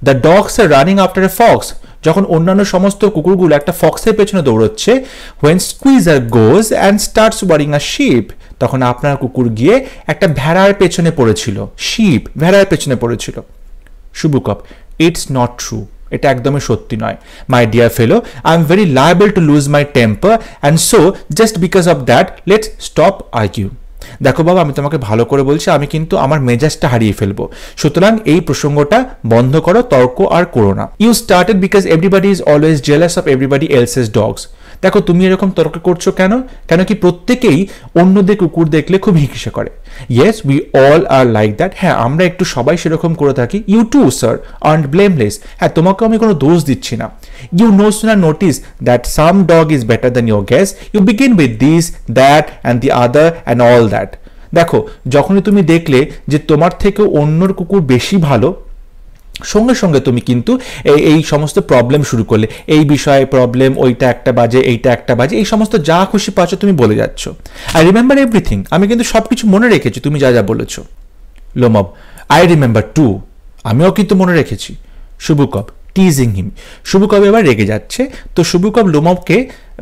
The dogs are running after a fox, যখন অন্যান্য সমস্ত কুকুরগুলো একটা ফক্সের পেছনে দৌড়চ্ছে। When Squeezer goes and starts worrying a sheep, তখন আপনার কুকুর গিয়ে একটা ভেড়ার পেছনে পড়েছিল, শিপ ভেড়ার পেছনে পড়েছিল। শুভকপ, ইটস নট ট্রু, এটা একদমই সত্যি নয়। My dear fellow, I am very liable to lose my temper and so just because of that let's stop argue. দেখো বাবা আমি তোমাকে ভালো করে বলছি আমি কিন্তু আমার মেজাজটা হারিয়ে ফেলবো, সুতরাং এই প্রসঙ্গটা বন্ধ করো, তর্ক আর করো না। You started because everybody is always jealous of everybody else's dogs. দেখো তুমি এরকম তর্ক করছো কেন, কেন কি প্রত্যেকেই অন্যদের কুকুর দেখলে খুব হিংসা করে। Yes we all are like that. হ্যাঁ আমরা একটু সবাই সেরকম করে থাকি। You too sir aren't blameless. হ্যাঁ তোমাকেও আমি কোনো দোষ দিচ্ছি না। You no sooner notice that some dog is better than your Guess. You begin with this that and the other and all that. দেখো যখনই তুমি দেখলে যে তোমার থেকে অন্যর কুকুর বেশি ভালো, সঙ্গে সঙ্গে তুমি কিন্তু এই সমস্ত প্রবলেম শুরু করলে, এই বিষয়ে প্রবলেম, ওইটা একটা বাজে, এইটা একটা বাজে, এই সমস্ত যা খুশি পাচ্ছ তুমি বলে যাচ্ছ। আই রিমেম্বার এভরিথিং, আমি কিন্তু সব কিছু মনে রেখেছি তুমি যা যা বলেছ। লোমব, আই রিমেম্বার টু, আমিও কিন্তু মনে রেখেছি। শুভকব, টিজিং হিম। শুভকব এবার রেগে যাচ্ছে, তো শুভকব লোমবকে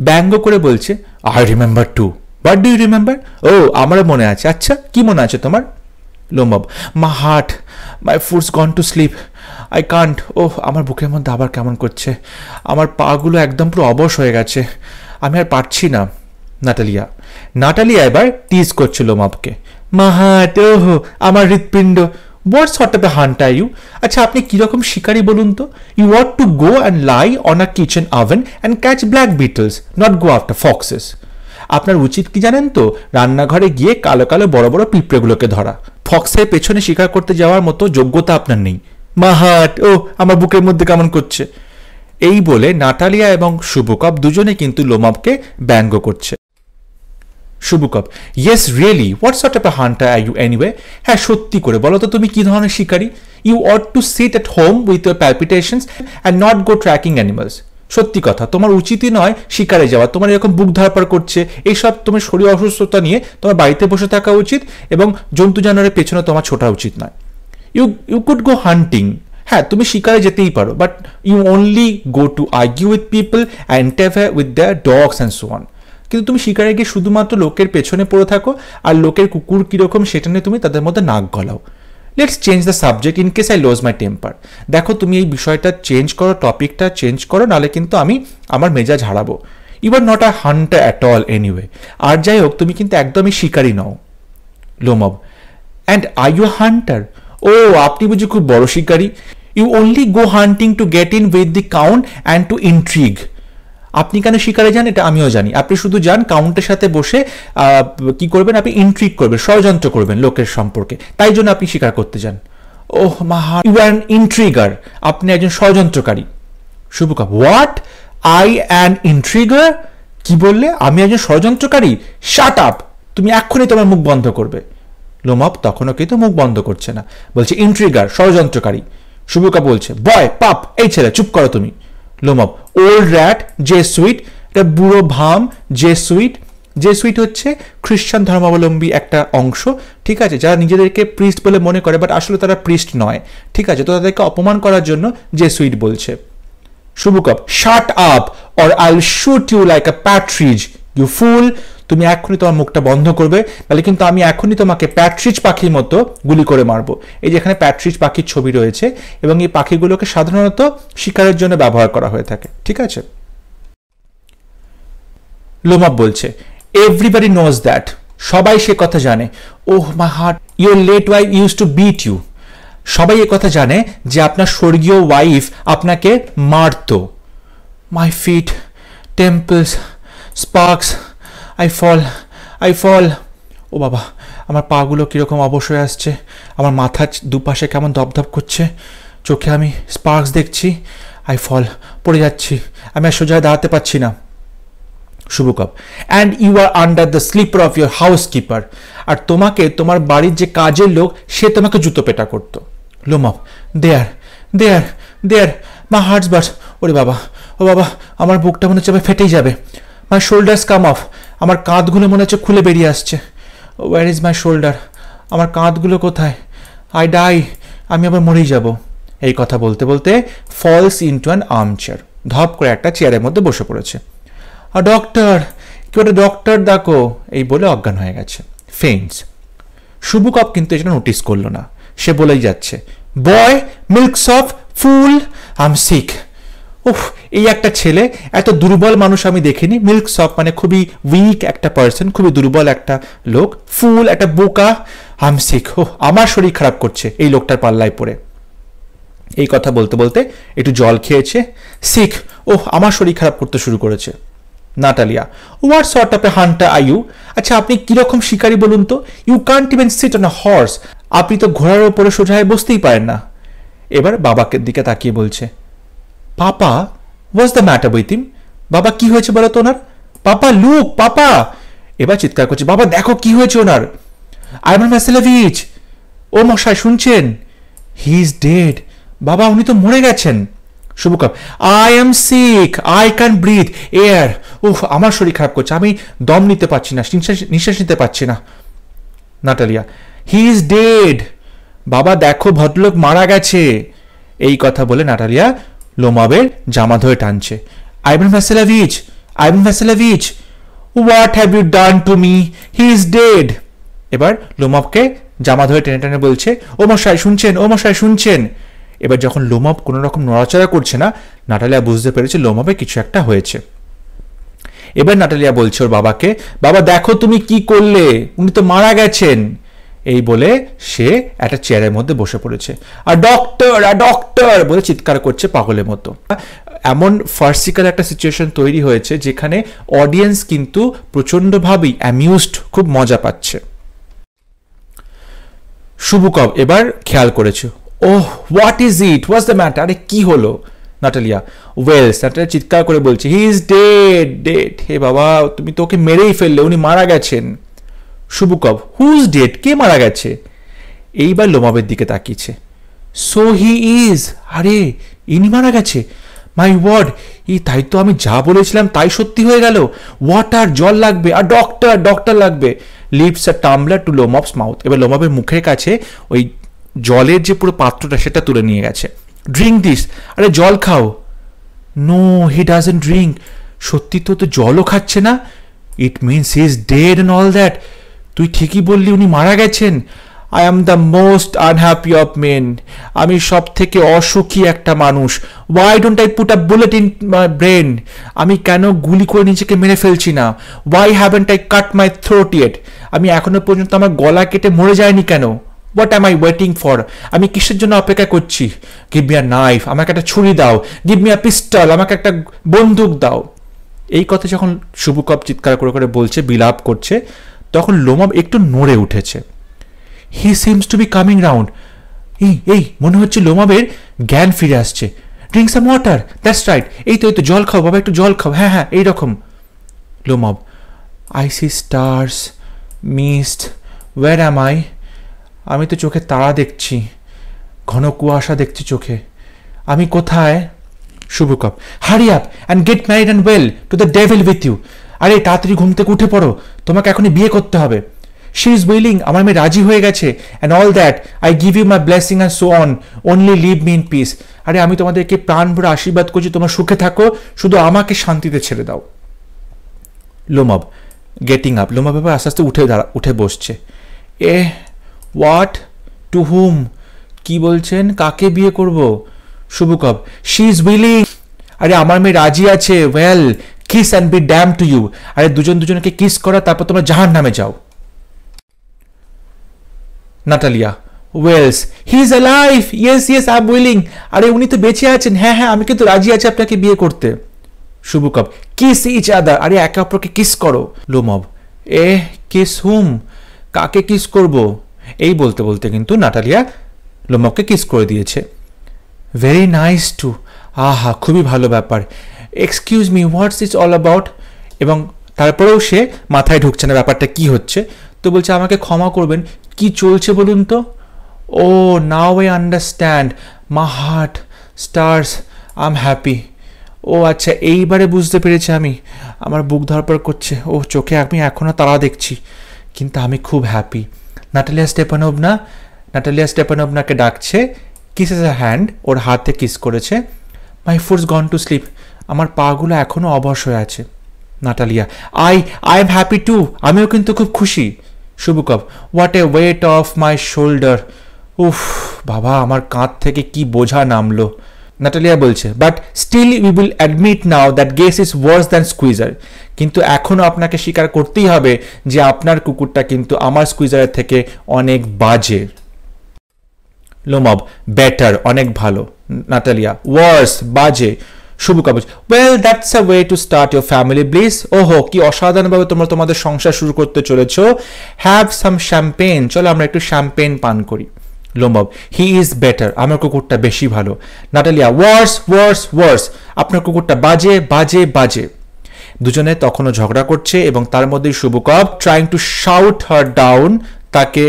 ব্যঙ্গ করে বলছে, I remember too, but do you remember? ও আমারও মনে আছে। আচ্ছা কি মনে আছে তোমার? Lomov, my heart, my foot's gone to sleep, I can't. ও আমার বুকের মধ্যে আবার কেমন করছে, আমার পাগুলো একদম পুরো অবশ হয়ে গেছে, আমি আর পারছি না। নাটালিয়া, নাটালিয়া এবার টিজ করছিল লোমবকে। মাহাট, ওহো আমার হৃৎপিণ্ড। What sort of a hunt are you? আচ্ছা আপনি কীরকম শিকারি বলুন তো। You watt to go and lie on a kitchen oven and catch black beetles, not go after foxes. আপনার উচিত কি জানেন তো, রান্নাঘরে গিয়ে কালো কালো বড় বড় পিঁপড়েগুলোকে ধরা, ফক্সের পেছনে শিকার করতে যাওয়ার মতো যোগ্যতা আপনার নেই। মাহাট, ও আমার বুকের মধ্যে কেমন করছে। এই বলে নাটালিয়া এবং শুভকব দুজনে কিন্তু লোমবকে ব্যঙ্গ করছে। শুভকব, yes really, what sort of a hunter are you anyway? হ্যাঁ সত্যি করে বলো তো তুমি কি ধরনের শিকারী? You ought to sit at home with your palpitations and not go tracking animals. সত্যি কথা, তোমার উচিতই নয় শিকারে যাওয়া, তোমার এরকম বুক ধরপার করছে, এইসব তোমার শরীর অসুস্থতা নিয়ে তোমার বাড়িতে বসে থাকা উচিত এবং জন্তু জানোয়ারের পেছনে তোমার ছোটা উচিত নয়। ইউ কুড গো হান্টিং, হ্যাঁ তুমি শিকারে যেতেই পারো, but you only go to argue with people and interfere with the dogs and so on. কিন্তু তুমি শিকারে গিয়ে শুধুমাত্র লোকের পেছনে পড়ে থাকো আর লোকের কুকুর কিরকম সেটা নিয়ে তুমি তাদের মধ্যে নাক গলাও। Let's change the subject in case I lose my temper. দেখো তুমি এই বিষয়টা চেঞ্জ করো, টপিকটা চেঞ্জ করো, নাহলে কিন্তু আমি আমার মেজাজ হারাবো। You are not a hunter at all anyway. আর যাই হোক তুমি কিন্তু একদমই শিকারি নও। Lomov, and I you hunter? ও আপনি বুঝি খুব বড় শিকারি। You only go hunting to get in with the count and to intrigue. আপনি কেন শিকারে যান এটা আমিও জানি, আপনি শুধু যান কাউন্টের সাথে বসে কি করবেন, আপনি ইন্ট্রিক করবেন, ষড়যন্ত্র করবেন লোকের সম্পর্কে, তাই জন্য আপনি শিকার করতে যান। ওহ মাহা, ইউ আর অ্যান ইন্ট্রিগার, আপনি একজন ষড়যন্ত্রকারী। শুভকা, হোয়াট? I an intriguer? কি বললে, আমি একজন ষড়যন্ত্রকারী? শাট আপ, তুমি এক্ষুনি তোমার মুখ বন্ধ করবে। লোমব তখনও কিন্তু মুখ বন্ধ করছে না, বলছে ইন্ট্রিগার, ষড়যন্ত্রকারী। শুভকা বলছে, বয় পাপ, এই ছেলে চুপ করো তুমি। Lomov, old rat, Jesuit, এটা বুড়ো ভাম, জে সুইট। জে সুইট হচ্ছে খ্রিস্টান ধর্মাবলম্বী একটা অংশ, ঠিক আছে, যারা নিজেদেরকে প্রিস্ট বলে মনে করে বাট আসলে তারা প্রিস্ট নয়, ঠিক আছে, তো তাদেরকে অপমান করার জন্য জে সুইট বলছে। শুভুকপ, shut up or I will shoot you like a partridge you fool. তুমি এখনই তোমার মুখটা বন্ধ করবে তাহলে কিন্তু আমি এখনই তোমাকে প্যাট্রিজ পাখির মতো গুলি করে মারবো। এই যেখানে প্যাট্রিজ পাখির ছবি রয়েছে এবং এই পাখিগুলোকে সাধারণত শিকারের জন্য ব্যবহার করা হয়ে থাকে, ঠিক আছে। লোমব বলছে, এভরিবডি নোজ দ্যাট, সবাই সে কথা জানে। Oh my heart, your late wife use to beat you. সবাই এ কথা জানে যে আপনার স্বর্গীয় ওয়াইফ আপনাকে মারত। My feet temples sparks, I fall, I fall. ও বাবা, আমার পাগুলো কীরকম অবশ হয়ে আসছে, আমার মাথার দুপাশে কেমন ধপধপ করছে, চোখে আমি স্পার্কস দেখছি, আই ফল, পড়ে যাচ্ছি, আমি আর সোজা দাঁড়াতে পারছি না। শুভকাম, and you are under the slipper of your housekeeper. আর তোমাকে তোমার বাড়ির যে কাজের লোক সে তোমাকে জুতো পেটা করতো। লোমব, দেয়ার দেয়ার দেয়ার, মা হার্টস বার্স। ওরে বাবা, ও বাবা, আমার বুকটা মনে হচ্ছে ফেটেই যাবে। মাই শোল্ডার্স কাম অফ, আমার কাঁধগুলো মনে হচ্ছে খুলে বেরিয়ে আসছে। ওয়ার ইজ মাই শোল্ডার, আমার কাঁধগুলো কোথায়? আই ডাই, আমি আবার মরেই যাব। এই কথা বলতে বলতে ফলস ইনটু অ্যান আর্মচেয়ার, ধপ করে একটা চেয়ারের মধ্যে বসে পড়েছে। আর ডক্টর, কি একটা ডক্টর ডাকো, এই বলে অজ্ঞান হয়ে গেছে, ফেইন্টস। শুভুকপ কিন্তু এটা নোটিস করলো না, সে বলেই যাচ্ছে, boy milks of full, um sick. উফ, এই একটা ছেলে, এত দুর্বল মানুষ আমি দেখিনি। মিল্কস অফ মানে খুবই উইক একটা পার্সন, খুবই দুর্বল একটা লোক, ফুল একটা বোকা, আম সিক। ও আমার শরীর খারাপ করছে এই লোকটার পাল্লায় পড়ে। এই কথা বলতে বলতে একটু জল খেয়েছে, সিক, ও আমার শরীর খারাপ করতে শুরু করেছে। Natalia, what sort of a hunter are you? আচ্ছা আপনি কিরকম শিকারী বলুন তো? You can't even sit on a horse, আপনি তো ঘোড়ার ওপরে সোজা হয়ে বসতেই পারেন না। এবার বাবাকে দিকে তাকিয়ে বলছে, papa, what's the matter with him? বাবা কি হয়েছে বলো তো ওনার? পাপা লুক, পাপা, এবার চিৎকার করছে, বাবা দেখো কি হয়েছে ওনার। আইভান ভ্যাসিলিয়েভিচ, ও মশাই শুনছেন, হি ইজ ডেড। বাবা উনি তো মরে গেছেন। শুভকাম, I am sick, I can breathe air. উফ আমার শরীর খারাপ করছে, আমি দম নিতে পারছি না, নিঃশ্বাস নিতে পারছি না। নাটালিয়া, হি ইজ ডেড, বাবা দেখো ভদ্রলোক মারা গেছে। এই কথা বলে নাটালিয়া লোমবের জামা ধরে টানছে, Ivan ভ্যাসিলিয়েভিচ, Ivan ভ্যাসিলিয়েভিচ, what have you done to me, he is dead. এবার লোমবকে জামা ধরে টেনে টেনে বলছে, ও মশাই শুনছেন, ও মশাই শুনছেন। এবার যখন লোমব কোনো রকম নড়াচড়া করছে না, নাটালিয়া বুঝতে পেরেছে লোমবে কিছু একটা হয়েছে। এবার নাটালিয়া বলছে ওর বাবাকে, বাবা দেখো তুমি কি করলে, উনি তো মারা গেছেন। এই বলে সে একটা চেয়ারের মধ্যে বসে পড়েছে, আর ডক্টর, আর ডক্টর বলে চিৎকার করছে পাগলের মতো। এমন ফার্সিক্যাল একটা সিচুয়েশন তৈরি হয়েছে যেখানে অডিয়েন্স কিন্তু প্রচণ্ডভাবেই অ্যামিউজড, খুব মজা পাচ্ছে। শুভুকব এবার খেয়াল করেছে, oh what is it, what's the matter, আরে কি হলো? নাটালিয়া, ওয়েলস, নাটালিয়া চিৎকার করে বলছে, হি ইজ ডেড, ডেড। হে বাবা তুমি তো ওকে মেরেই ফেললে, উনি মারা গেছেন। শুভুকব, হু ইজ ডেড, কে মারা গেছে? এইবার লোমবের দিকে তাকিয়েছে, সো হি ইজ, আরে ইনি মারা গেছে, মাই ওয়ার্ড, ই তাই তো আমি যা বলেছিলাম তাই সত্যি হয়ে গেল। ওয়াটার, জল লাগবে, আর ডক্টর, ডক্টর লাগবে। Lips are tumbler to Lomov's mouth, এবার লোমবের মুখের কাছে ওই জলের যে পুরো পাত্রটা সেটা তুলে নিয়ে গেছে। ড্রিঙ্ক দিস, আরে জল খাও। নো হি ডাজেন্ট ড্রিঙ্ক, সত্যি তো জলও খাচ্ছে না। It means he is dead and all that. তুই ঠিকই বললি, উনি মারা গেছেন। I am the most unhappy of men. আমি সব থেকে অসুখী একটা মানুষ। Why don't I put a bullet in my brain? আমি কেন গুলি করে নিজেকে মেরে ফেলছি না? Why haven't I cut my throat yet? আমি এখনো পর্যন্ত আমার গলা কেটে মরে যায়নি কেন? What am I waiting for? আমি কিসের জন্য অপেক্ষা করছি? Give me a knife. আমাকে একটা ছুরি দাও। Give me a pistol. আমাকে একটা বন্দুক দাও। এই কথা যখন শুভুকভ চিৎকার করে করে বলছে, বিলাপ করছে, তখন লোমভ একটু নড়ে উঠেছে। He seems to be coming round. এই মনে হচ্ছে লোমভের জ্ঞান ফিরে আসছে। Drink some water, that's right. এই তো জল খাও বাবা, একটু জল খাও। হ্যাঁ এইরকম। Lomov, I see stars, mist, where am I? আমি তো চোখে তারা দেখছি, ঘন কুয়াশা দেখছি চোখে। আমি কোথায়? Chubukov, hurry up and get married and well to the devil with you. আরে তাড়াতাড়ি ঘুম থেকে উঠে পড়ো, তোমাকে এখনই বিয়ে করতে হবে। শি ইজ উইলিং, আমার মেয়ে রাজি হয়ে গেছে। And all that, I give you my blessing and so on, only leave me in peace. আরে আমি তোমাদেরকে প্রাণ ভরে আশীর্বাদ করছি, তোমরা সুখে থাকো, শুধু আমাকে শান্তিতে ছেড়ে দাও। লোমভ গেটিং আপ, লোমভ এবার আস্তে আস্তে উঠে বসছে। এ হোয়াট, টু হুম, কি বলছেন, কাকে বিয়ে করব? শুভুকভ, শি ইজ উইলিং, আরে আমার মেয়ে রাজি আছে। Well kiss and be dam to you, আরে দুজন দুজনকে কিস করা, তারপর তোমরা জাহান নামে যাও। Natalia wails, he is alive, yes yes I am willing, আরে উনি তো বেঁচে আছেন, হ্যাঁ আমি কিন্তু রাজি আছি আপনাকে বিয়ে করতে। শুভুকভ, কিস ইচ আদার, আরে একে অপরকে কিস করো। লোমভ, এ কিস হুম, কাকে কিস করব? এই বলতে বলতে কিন্তু নাটালিয়া লোমভকে কিস করে দিয়েছে। ভেরি নাইস টু, আহা খুবই ভালো ব্যাপার। Excuse me, what's it's all about? এবং তারপরেও সে মাথায় ঢুকছে না ব্যাপারটা কি হচ্ছে, তো বলছে আমাকে ক্ষমা করবেন, কি চলছে বলুন তো। Oh now I understand, my heart stars, I am happy. ও আচ্ছা এইবারে বুঝতে পেরেছি আমি, আমার বুক ধরপর করছে, ও চোখে আমি এখনও তারা দেখছি, কিন্তু আমি খুব হ্যাপি। নাটালিয়া স্টেপানোভনা, নাটালিয়া স্টেপানোভনাকে ডাকছে, কিসেস আ হ্যান্ড, ওর হাতে কিস করেছে। My foot's gone to sleep, আমার পাগুলো এখনও অবশ হয়ে আছে। Natalia, I am happy too, আমিও কিন্তু খুব খুশি। Chubukov, what a weight of my shoulder, উফ বাবা আমার কাঁধ থেকে কি বোঝা নামলো। নাটালিয়া বলছে, but still we will admit now that guess is worse than Squeezer, কিন্তু এখনও আপনাকে স্বীকার করতেই হবে যে আপনার কুকুরটা কিন্তু আমার স্কুইজারের থেকে অনেক বাজে। লোমভ, বেটার, অনেক ভালো। নাটালিয়া, ওয়ার্স, বাজে। Chubukov, well that's a way to start your family bliss, ওহো কি অসাধারণভাবে তোমরা তোমাদের সংসার শুরু করতে চলেছ। হ্যাভ সাম শ্যাম্পেন, চলো আমরা একটু শ্যাম্পেন পান করি। লোমভ, হি ইজ বেটার, আমার কুকুরটা বেশি ভালো। নাটালিয়া, ওয়ার্স ওয়ার্স ওয়ার্স, আপনার কুকুরটা বাজে বাজে বাজে। দুজনে তখনও ঝগড়া করছে এবং তার মধ্যেই Chubukov trying to shout her down, তাকে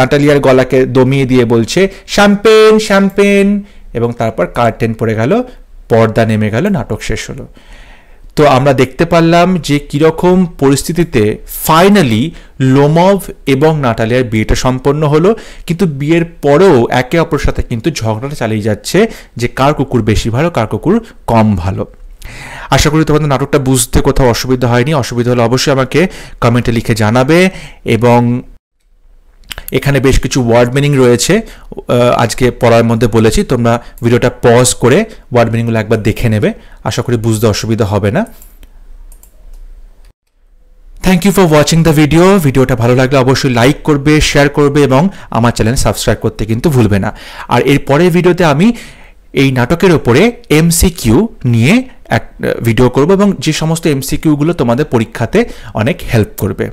নাটালিয়ার গলাকে দমিয়ে দিয়ে বলছে শ্যাম্পেন শ্যাম্পেন, এবং তারপর কার্টেন পড়ে গেল, পর্দা নেমে গেল, নাটক শেষ হলো। তো আমরা দেখতে পারলাম যে কীরকম পরিস্থিতিতে ফাইনালি লোমভ এবং নাটালিয়ার বিয়েটা সম্পন্ন হলো, কিন্তু বিয়ের পরেও একে অপরের সাথে কিন্তু ঝগড়াটা চালিয়ে যাচ্ছে যে কার কুকুর বেশি ভালো, কার কুকুর কম ভালো। আশা করি তোমাদের নাটকটা বুঝতে কোথাও অসুবিধা হয়নি, অসুবিধা হলে অবশ্যই আমাকে কমেন্টে লিখে জানাবে। এবং এখানে বেশ কিছু ওয়ার্ড মিনিং রয়েছে, আজকে পড়ার মধ্যে বলেছি, তোমরা ভিডিওটা পজ করে ওয়ার্ড মিনিংগুলো একবার দেখে নেবে, আশা করি বুঝতে অসুবিধা হবে না। Thank you for watching the video, ভিডিওটা ভালো লাগলে অবশ্যই লাইক করবে, শেয়ার করবে এবং আমার চ্যানেল সাবস্ক্রাইব করতে কিন্তু ভুলবে না। আর এর পরের ভিডিওতে আমি এই নাটকের ওপরে এমসিকিউ নিয়ে এক ভিডিও করব, এবং যে সমস্ত এমসিকিউগুলো তোমাদের পরীক্ষাতে অনেক হেল্প করবে।